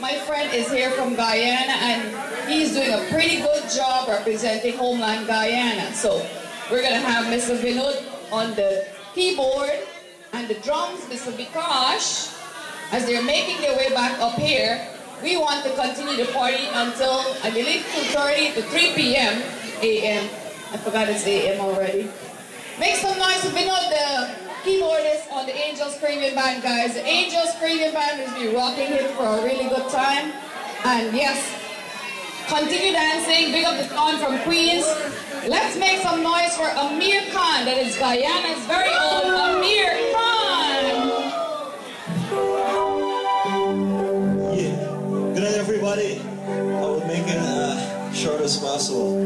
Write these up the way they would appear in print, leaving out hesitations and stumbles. My friend is here from Guyana, and he's doing a pretty good job representing homeland Guyana. So we're going to have Mr. Vinod on the keyboard and the drums, Mr. Bikash, as they're making their way back up here. We want to continue the party until, I believe, 2:30 to 3 p.m. a.m. I forgot it's a.m. already. Make some noise for Vinod, the keyboardist on the Angels Caribbean Band, guys. The Angels Caribbean Band has been rocking it for a really good time. And yes, continue dancing. Big up the Khan from Queens. Let's make some noise for Amir Khan, that is Guyana's very own Amir Khan. Yeah. Good night, everybody. I will make it short as possible.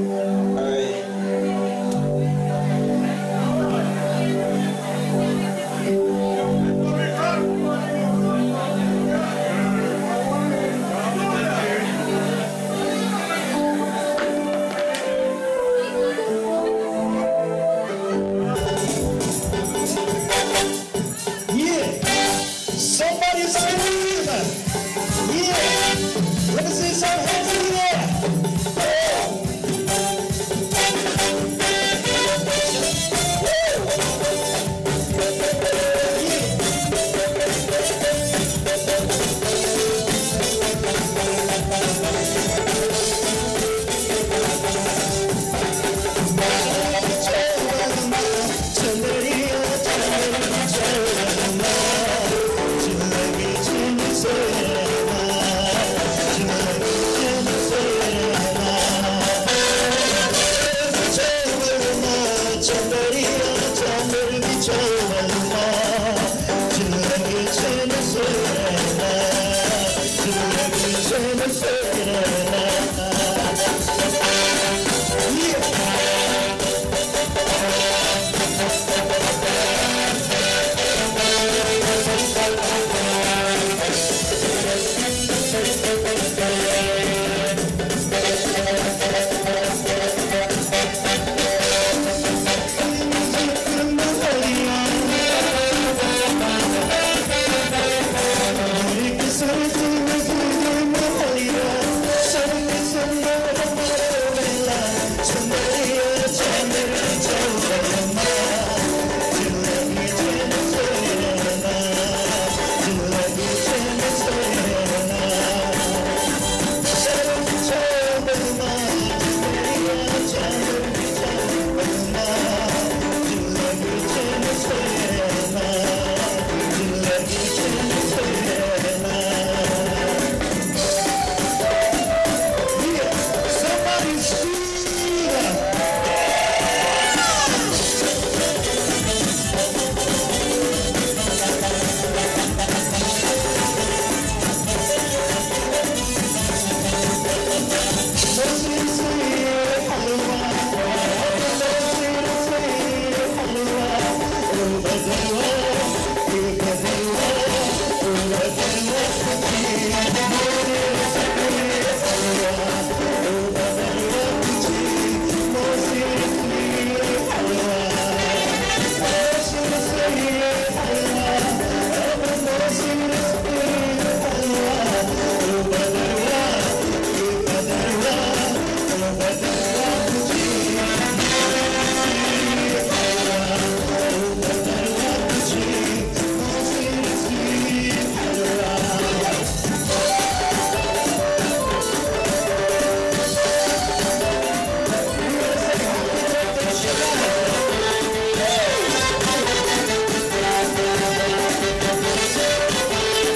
All right.